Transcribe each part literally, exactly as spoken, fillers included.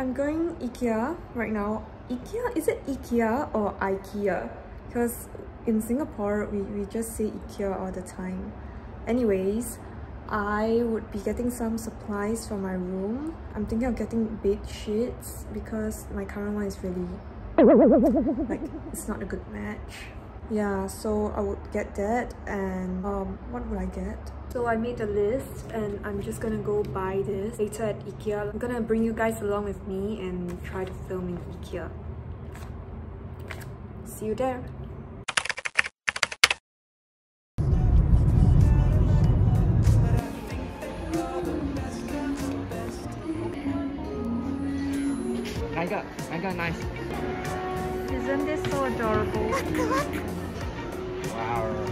I'm going IKEA right now. IKEA? Is it IKEA or IKEA? Because in Singapore, we, we just say IKEA all the time. Anyways, I would be getting some supplies for my room. I'm thinking of getting bed sheets because my current one is really, like, it's not a good match. Yeah, so I would get that, and um, what would I get? So I made a list and I'm just gonna go buy this later at IKEA. I'm gonna bring you guys along with me and try to film in IKEA. See you there! I got, I got nice. Isn't this so adorable? Look, look. Wow.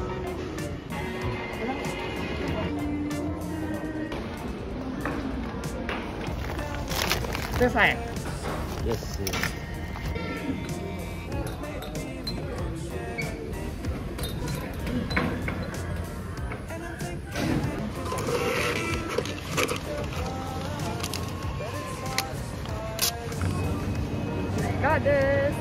This side. Yes. Yes. I got this.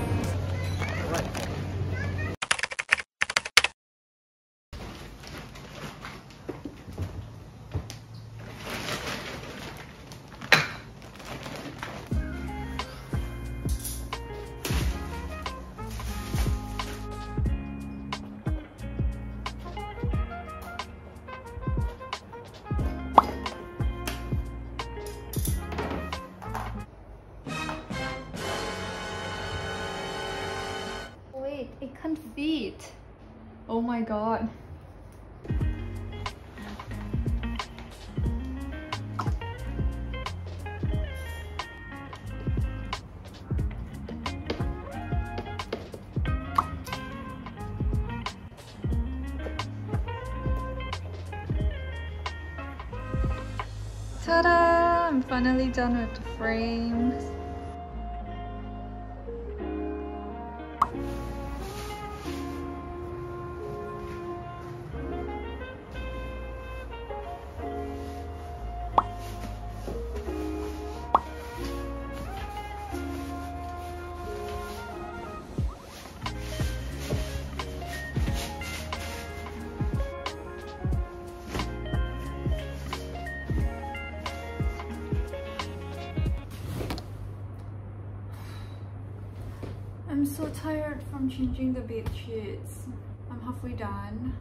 It can't fit. Oh my god. Ta-da! I'm finally done with the frames. I'm so tired from changing the bed sheets. I'm halfway done.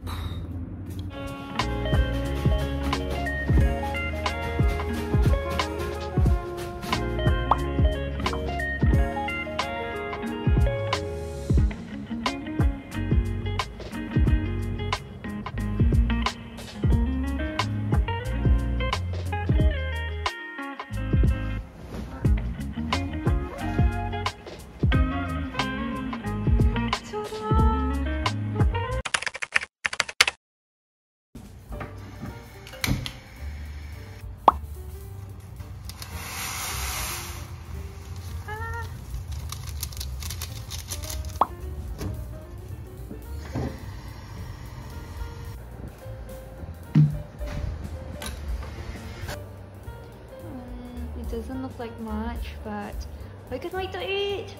Doesn't look like much, but I can't wait to eat!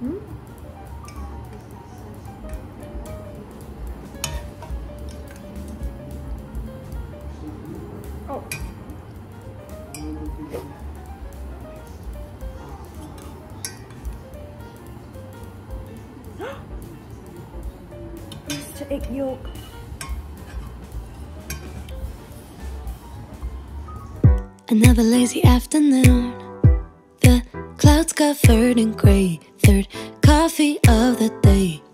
Hmm? Mister Egg Yolk. Another lazy afternoon. The clouds covered in grey. Third coffee of the day.